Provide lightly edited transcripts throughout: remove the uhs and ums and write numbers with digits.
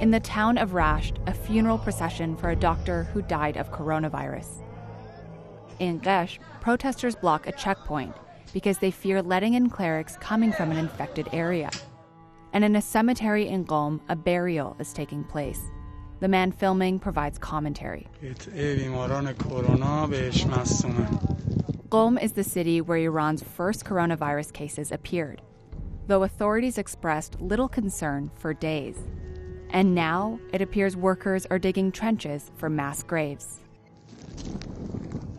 In the town of Rasht, a funeral procession for a doctor who died of coronavirus. In Qash, protesters block a checkpoint because they fear letting in clerics coming from an infected area. And in a cemetery in Qom, a burial is taking place. The man filming provides commentary. Qom is the city where Iran's first coronavirus cases appeared, though authorities expressed little concern for days. And now, it appears workers are digging trenches for mass graves.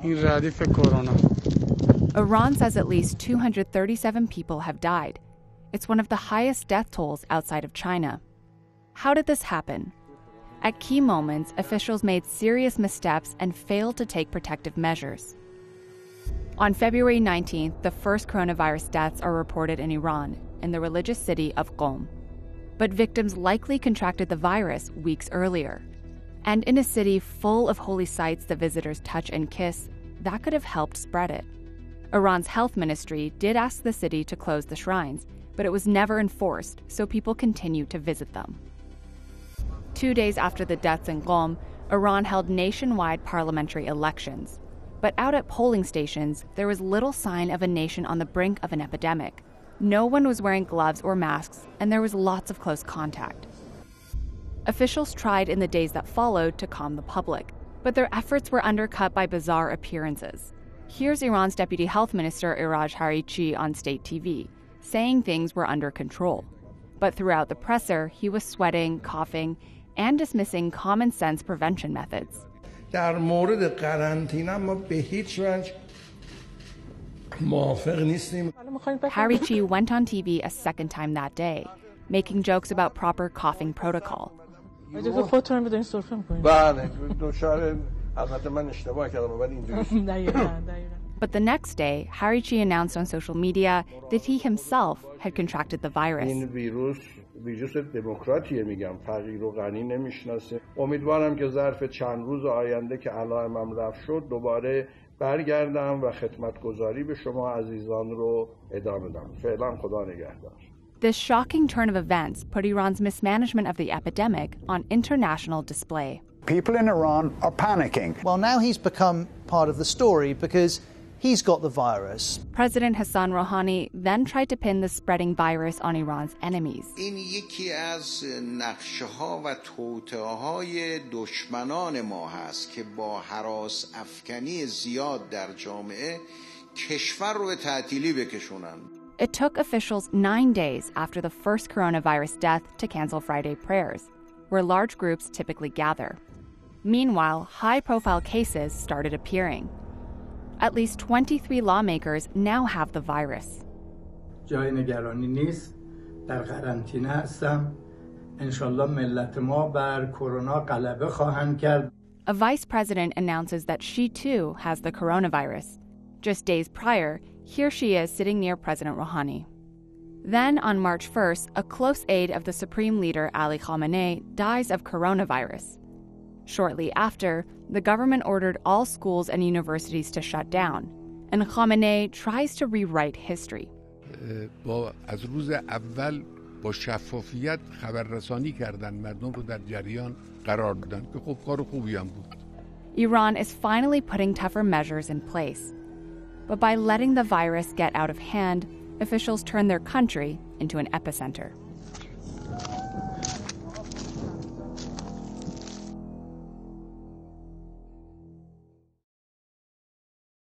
Iran says at least 237 people have died. It's one of the highest death tolls outside of China. How did this happen? At key moments, officials made serious missteps and failed to take protective measures. On February 19th, the first coronavirus deaths are reported in Iran, in the religious city of Qom. But victims likely contracted the virus weeks earlier. And in a city full of holy sites that visitors touch and kiss, that could have helped spread it. Iran's health ministry did ask the city to close the shrines, but it was never enforced, so people continued to visit them. 2 days after the deaths in Qom, Iran held nationwide parliamentary elections. But out at polling stations, there was little sign of a nation on the brink of an epidemic. No one was wearing gloves or masks, and there was lots of close contact. Officials tried in the days that followed to calm the public, but their efforts were undercut by bizarre appearances. Here's Iran's Deputy Health Minister Iraj Harichi on state TV, saying things were under control. But throughout the presser, he was sweating, coughing, and dismissing common sense prevention methods. Harichi went on TV a second time that day, making jokes about proper coughing protocol. But the next day, Harichi announced on social media that he himself had contracted the virus. This shocking turn of events put Iran's mismanagement of the epidemic on international display. People in Iran are panicking. Well, now he's become part of the story because he's got the virus. President Hassan Rouhani then tried to pin the spreading virus on Iran's enemies. It took officials 9 days after the first coronavirus death to cancel Friday prayers, where large groups typically gather. Meanwhile, high-profile cases started appearing. At least 23 lawmakers now have the virus. A vice president announces that she too has the coronavirus. Just days prior, here she is sitting near President Rouhani. Then on March 1st, a close aide of the Supreme Leader Ali Khamenei dies of coronavirus. Shortly after, the government ordered all schools and universities to shut down, and Khamenei tries to rewrite history. Iran is finally putting tougher measures in place. But by letting the virus get out of hand, officials turn their country into an epicenter.